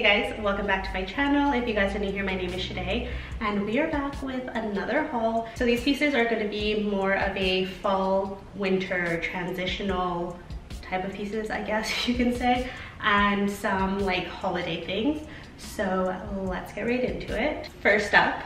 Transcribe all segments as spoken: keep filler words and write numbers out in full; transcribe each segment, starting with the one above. Hey guys, welcome back to my channel. If you guys are new here, my name is Shade and we are back with another haul. So these pieces are going to be more of a fall winter transitional type of pieces, I guess you can say, and some like holiday things. So let's get right into it. First up,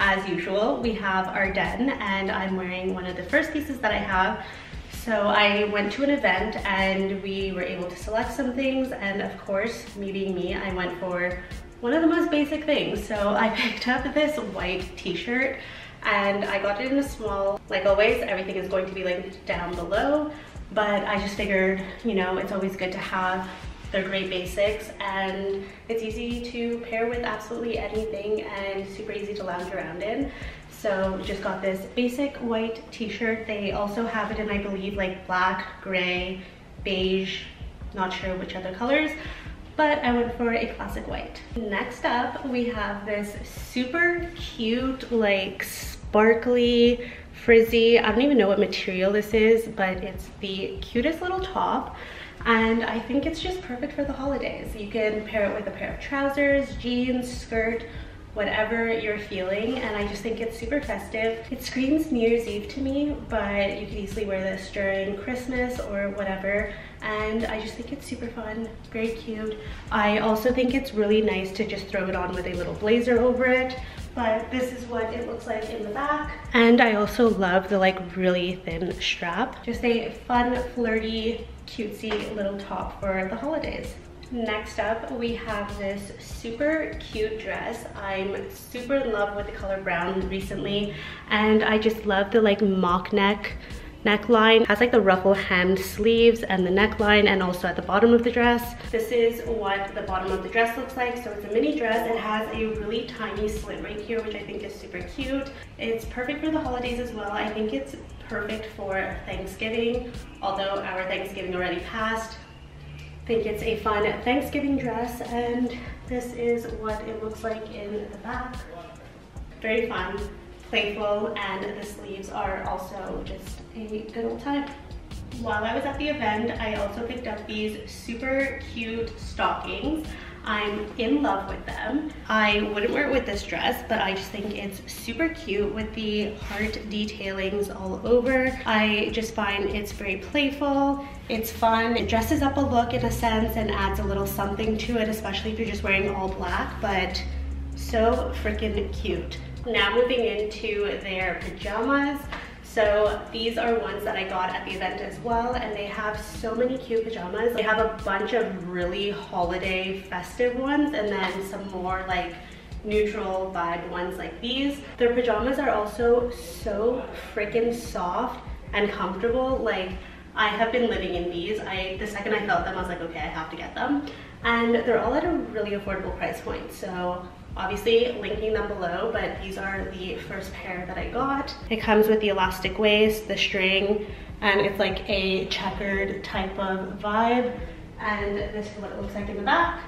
as usual, we have Ardene, and I'm wearing one of the first pieces that I have. So I went to an event and we were able to select some things, and of course, me being me, I went for one of the most basic things. So I picked up this white t-shirt and I got it in a small. Like always, everything is going to be linked down below, but I just figured, you know, it's always good to have. They're great basics and it's easy to pair with absolutely anything and super easy to lounge around in. So just got this basic white t-shirt. They also have it in, I believe, like black, gray, beige, not sure which other colors, but I went for a classic white. Next up, we have this super cute, like sparkly, frizzy, I don't even know what material this is, but it's the cutest little top. And I think it's just perfect for the holidays. You can pair it with a pair of trousers, jeans, skirt, whatever you're feeling, and I just think it's super festive. It screams New Year's Eve to me, but you can easily wear this during Christmas or whatever, and I just think it's super fun, very cute. I also think it's really nice to just throw it on with a little blazer over it, but this is what it looks like in the back. And I also love the like really thin strap. Just a fun, flirty, cutesy little top for the holidays. Next up, we have this super cute dress. I'm super in love with the color brown recently, and I just love the like mock neck neckline. It has like the ruffle hemmed sleeves and the neckline, and also at the bottom of the dress. This is what the bottom of the dress looks like. So it's a mini dress. It has a really tiny slit right here, which I think is super cute. It's perfect for the holidays as well. I think it's perfect for Thanksgiving, although our Thanksgiving already passed. I think it's a fun Thanksgiving dress, and this is what it looks like in the back. Very fun, playful, and the sleeves are also just a good old time. While I was at the event, I also picked up these super cute stockings. I'm in love with them. I wouldn't wear it with this dress, but I just think it's super cute with the heart detailings all over. I just find it's very playful, it's fun. It dresses up a look in a sense and adds a little something to it, especially if you're just wearing all black, but so freaking cute. Now moving into their pajamas. So these are ones that I got at the event as well, and they have so many cute pajamas. They have a bunch of really holiday festive ones, and then some more like neutral vibe ones like these. Their pajamas are also so freaking soft and comfortable. Like, I have been living in these. I the second I felt them, I was like, okay, I have to get them. And they're all at a really affordable price point. So obviously linking them below, but these are the first pair that I got. It comes with the elastic waist, the string, and it's like a checkered type of vibe. And this is what it looks like in the back.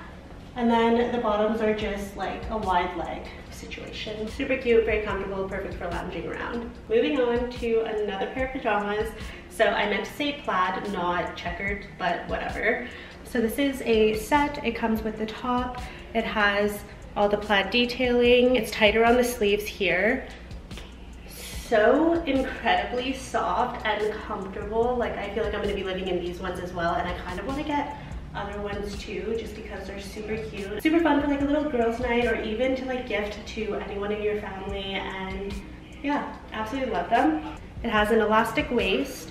And then the bottoms are just like a wide leg situation. Super cute, very comfortable, perfect for lounging around. Moving on to another pair of pajamas. So I meant to say plaid, not checkered, but whatever. So this is a set. It comes with the top. It has all the plaid detailing. It's tighter on the sleeves here. So incredibly soft and comfortable. Like, I feel like I'm gonna be living in these ones as well, and I kind of want to get other ones too, just because they're super cute. Super fun for like a little girls' night, or even to like gift to anyone in your family, and yeah, absolutely love them. It has an elastic waist.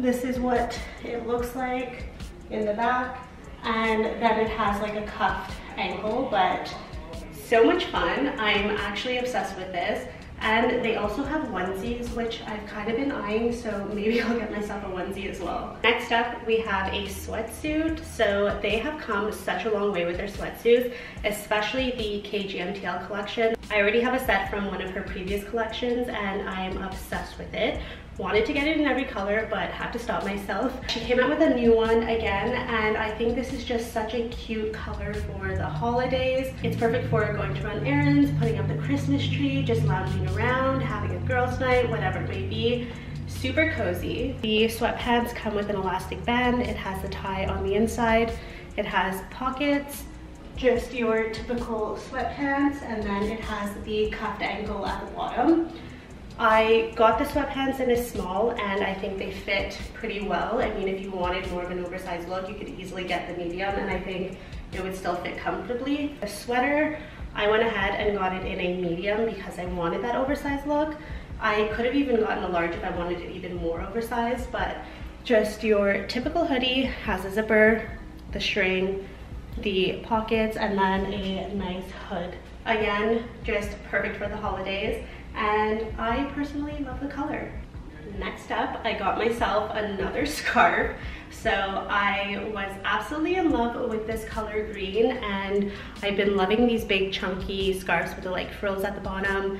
This is what it looks like in the back, and then it has like a cuffed ankle, but so much fun. I'm actually obsessed with this. And they also have onesies, which I've kind of been eyeing, so maybe I'll get myself a onesie as well. Next up, we have a sweatsuit. So they have come such a long way with their sweatsuits, especially the K G M T L collection. I already have a set from one of her previous collections, and I am obsessed with it. Wanted to get it in every color, but had to stop myself. She came out with a new one again, and I think this is just such a cute color for the holidays. It's perfect for going to run errands, putting up the Christmas tree, just lounging around, having a girls' night, whatever it may be. Super cozy. The sweatpants come with an elastic band. It has the tie on the inside. It has pockets. just your typical sweatpants, and then it has the cuffed ankle at the bottom. I got the sweatpants in a small, and I think they fit pretty well. I mean, if you wanted more of an oversized look, you could easily get the medium, and I think it would still fit comfortably. The sweater, I went ahead and got it in a medium because I wanted that oversized look. I could have even gotten a large if I wanted it even more oversized, but just your typical hoodie, has a zipper, the string, the pockets, and then a nice hood. Again, just perfect for the holidays, and I personally love the color. Next up, I got myself another scarf. So I was absolutely in love with this color green, and I've been loving these big chunky scarves with the like frills at the bottom,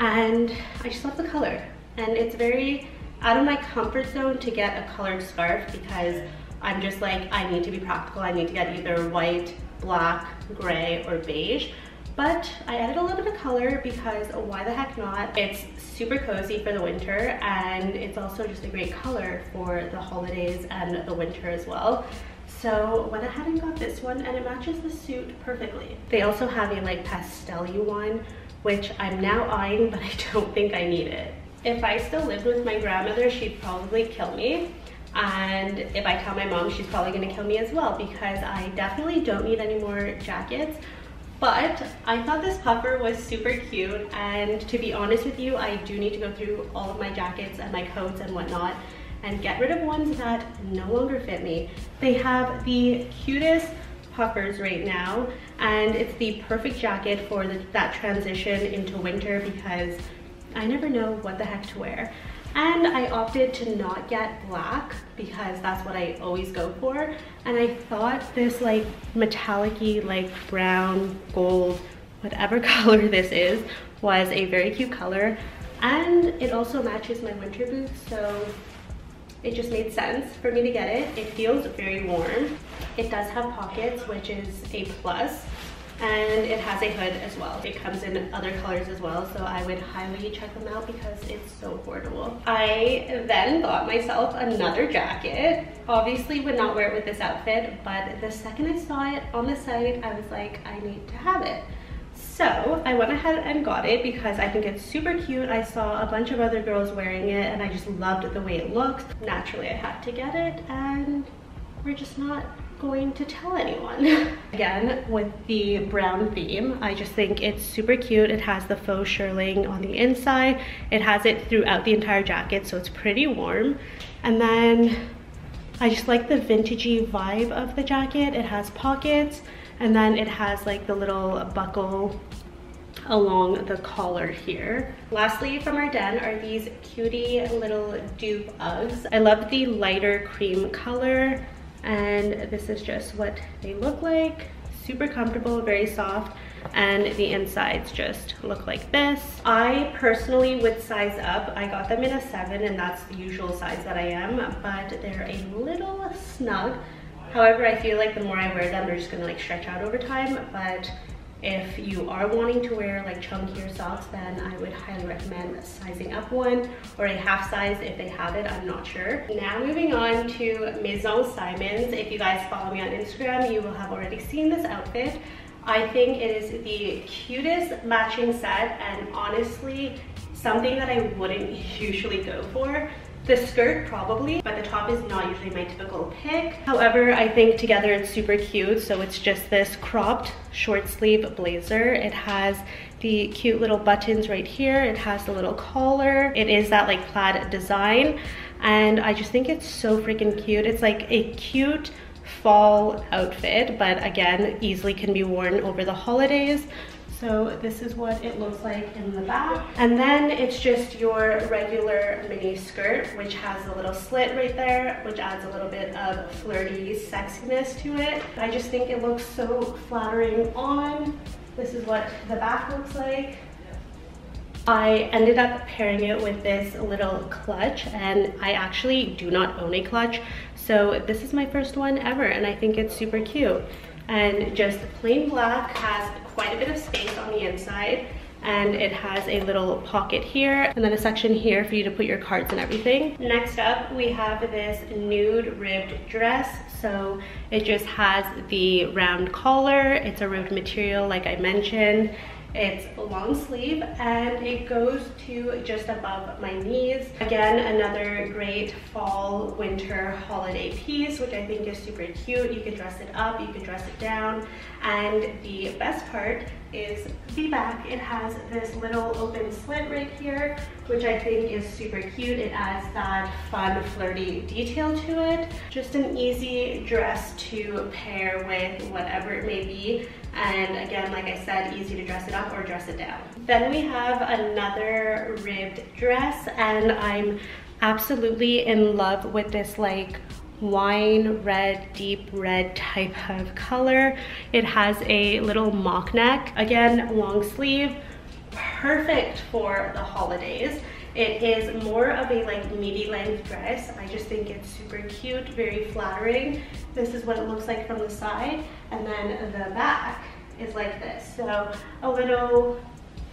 and I just love the color. And it's very out of my comfort zone to get a colored scarf because I'm just like, I need to be practical. I need to get either white, black, gray, or beige. But I added a little bit of color because why the heck not? It's super cozy for the winter, and it's also just a great color for the holidays and the winter as well. So went ahead and got this one, and it matches the suit perfectly. They also have a like pastel-y one, which I'm now eyeing, but I don't think I need it. If I still lived with my grandmother, she'd probably kill me. And if I tell my mom, she's probably gonna kill me as well because I definitely don't need any more jackets. But I thought this puffer was super cute, and to be honest with you, I do need to go through all of my jackets and my coats and whatnot and get rid of ones that no longer fit me. They have the cutest puffers right now, and it's the perfect jacket for the, that transition into winter because I never know what the heck to wear. And I opted to not get black because that's what I always go for. And I thought this like metallic-y, like brown, gold, whatever color this is, was a very cute color. And it also matches my winter boots, so it just made sense for me to get it. It feels very warm. It does have pockets, which is a plus. And it has a hood as well. It comes in other colors as well, so I would highly check them out because it's so affordable. I then bought myself another jacket. Obviously would not wear it with this outfit, but the second I saw it on the site, I was like, I need to have it. So I went ahead and got it because I think it's super cute. I saw a bunch of other girls wearing it, and I just loved the way it looks. Naturally, I had to get it, and we're just not going to tell anyone. Again, with the brown theme, I just think it's super cute. It has the faux shirling on the inside. It has it throughout the entire jacket, so it's pretty warm. And then I just like the vintagey vibe of the jacket. It has pockets, and then it has like the little buckle along the collar here. Lastly, from Ardene are these cutie little dupe Uggs. I love the lighter cream color, and this is just what they look like. Super comfortable, very soft, and the insides just look like this. I personally would size up. I got them in a seven, and that's the usual size that I am, but they're a little snug. However, I feel like the more I wear them, they're just gonna like stretch out over time. But if you are wanting to wear like chunkier socks, then I would highly recommend sizing up one or a half size if they have it, I'm not sure. Now moving on to Maison Simons. If you guys follow me on Instagram, you will have already seen this outfit. I think it is the cutest matching set, and honestly, something that I wouldn't usually go for. The skirt probably, but the top is not usually my typical pick. However, I think together it's super cute. So it's just this cropped short sleeve blazer. It has the cute little buttons right here. It has the little collar. It is that like plaid design. And I just think it's so freaking cute. It's like a cute fall outfit, but again, easily can be worn over the holidays. So this is what it looks like in the back. And then it's just your regular mini skirt, which has a little slit right there, which adds a little bit of flirty sexiness to it. I just think it looks so flattering on. This is what the back looks like. I ended up pairing it with this little clutch, and I actually do not own a clutch. So this is my first one ever, and I think it's super cute. And just plain black, has quite a bit of space on the inside, and it has a little pocket here and then a section here for you to put your cards and everything. Next up, we have this nude ribbed dress. So it just has the round collar. It's a ribbed material, like I mentioned. It's long sleeve and it goes to just above my knees. Again, another great fall winter holiday piece, which I think is super cute. You can dress it up, you can dress it down, and the best part is the back. It has this little open slit right here, which I think is super cute. It adds that fun, flirty detail to it. Just an easy dress to pair with whatever it may be. And again, like I said, easy to dress it up or dress it down. Then we have another ribbed dress, and I'm absolutely in love with this like wine red, deep red type of color. It has a little mock neck. Again, long sleeve, perfect for the holidays. It is more of a like midi length dress. I just think it's super cute, very flattering. This is what it looks like from the side, and then the back is like this. So a little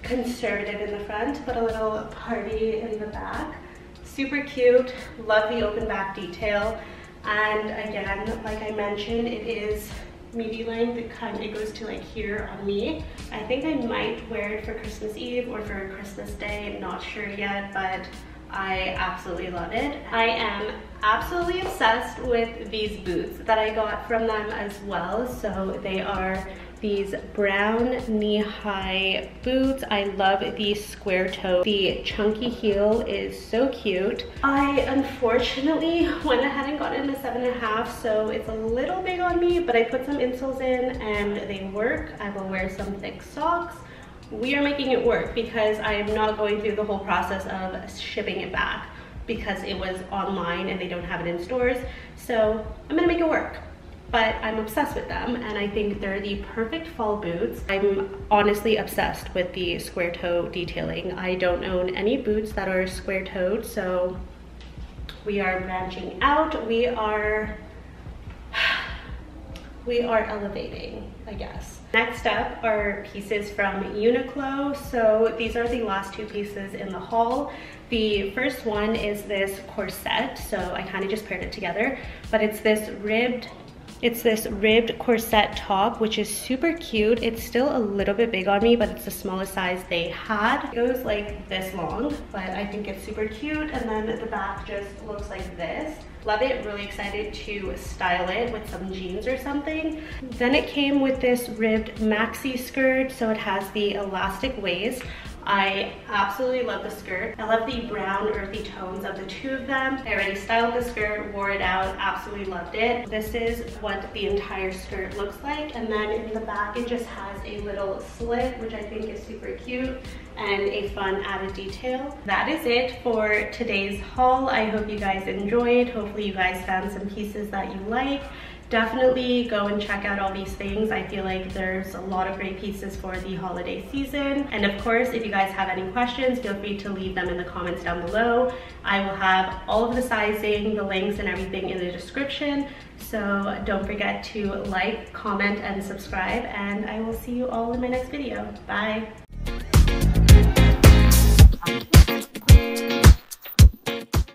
conservative in the front, but a little party in the back. Super cute, love the open back detail. And again, like I mentioned, it is midi length. It kind of goes to like here on me. I think I might wear it for Christmas Eve or for Christmas Day, I'm not sure yet, but I absolutely love it. I am absolutely obsessed with these boots that I got from them as well. So they are these brown knee-high boots. I love the square toe. The chunky heel is so cute. I unfortunately went ahead and got in a seven and a half, so it's a little big on me, but I put some insoles in and they work. I will wear some thick socks. We are making it work because I am not going through the whole process of shipping it back because it was online and they don't have it in stores. So I'm gonna make it work. But I'm obsessed with them, and I think they're the perfect fall boots. I'm honestly obsessed with the square toe detailing. I don't own any boots that are square toed, so we are branching out. We are, we are elevating, I guess. Next up are pieces from Uniqlo. So these are the last two pieces in the haul. The first one is this corset, so I kind of just paired it together, but it's this ribbed It's this ribbed corset top, which is super cute. It's still a little bit big on me, but it's the smallest size they had. It goes like this long, but I think it's super cute. And then the back just looks like this. Love it, really excited to style it with some jeans or something. Then it came with this ribbed maxi skirt. So it has the elastic waist. I absolutely love the skirt. I love the brown earthy tones of the two of them. I already styled the skirt, wore it out, absolutely loved it. This is what the entire skirt looks like. And then in the back, it just has a little slit, which I think is super cute and a fun added detail. That is it for today's haul. I hope you guys enjoyed. Hopefully you guys found some pieces that you like. Definitely go and check out all these things. I feel like there's a lot of great pieces for the holiday season. And of course, if you guys have any questions, feel free to leave them in the comments down below. I will have all of the sizing, the links, and everything in the description. So don't forget to like, comment, and subscribe, and I will see you all in my next video. Bye.